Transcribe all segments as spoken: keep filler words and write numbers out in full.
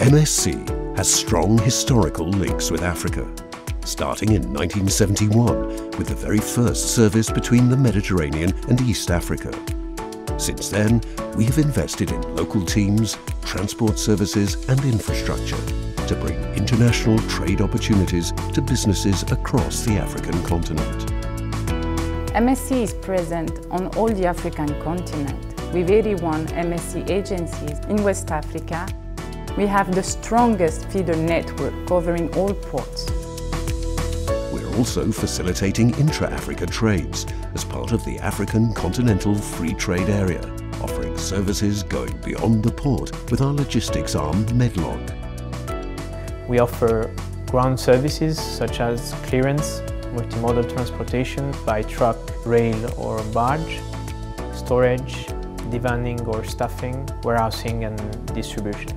M S C has strong historical links with Africa, starting in nineteen seventy-one with the very first service between the Mediterranean and East Africa. Since then, we have invested in local teams, transport services and infrastructure to bring international trade opportunities to businesses across the African continent. M S C is present on all the African continent with eighty-one M S C agencies in West Africa. We have the strongest feeder network covering all ports. We're also facilitating intra-Africa trades as part of the African Continental Free Trade Area, offering services going beyond the port with our logistics arm, Medlog. We offer ground services such as clearance, multimodal transportation by truck, rail or barge, storage, divanning or stuffing, warehousing and distribution.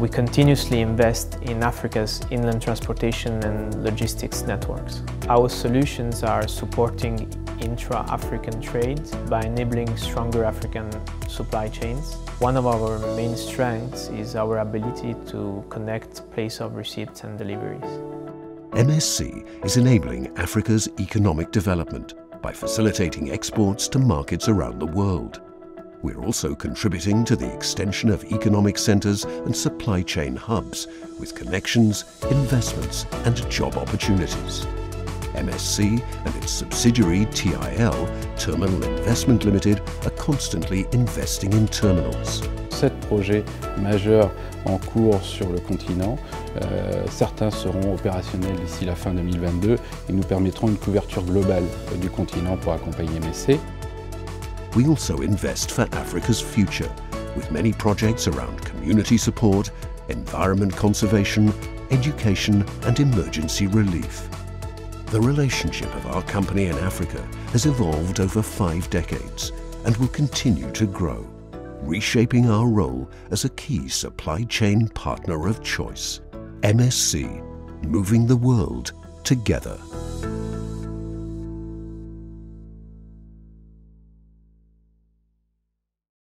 We continuously invest in Africa's inland transportation and logistics networks. Our solutions are supporting intra-African trade by enabling stronger African supply chains. One of our main strengths is our ability to connect place of receipts and deliveries. M S C is enabling Africa's economic development by facilitating exports to markets around the world. We're also contributing to the extension of economic centres and supply chain hubs with connections, investments and job opportunities. M S C and its subsidiary T I L, Terminal Investment Limited, are constantly investing in terminals. Sept projets majeurs en cours sur le continent. Euh, certains seront opérationnels d'ici la fin deux mille vingt-deux et nous permettront une couverture globale du continent pour accompagner M S C. We also invest for Africa's future, with many projects around community support, environment conservation, education and emergency relief. The relationship of our company in Africa has evolved over five decades and will continue to grow, reshaping our role as a key supply chain partner of choice. M S C, moving the world together.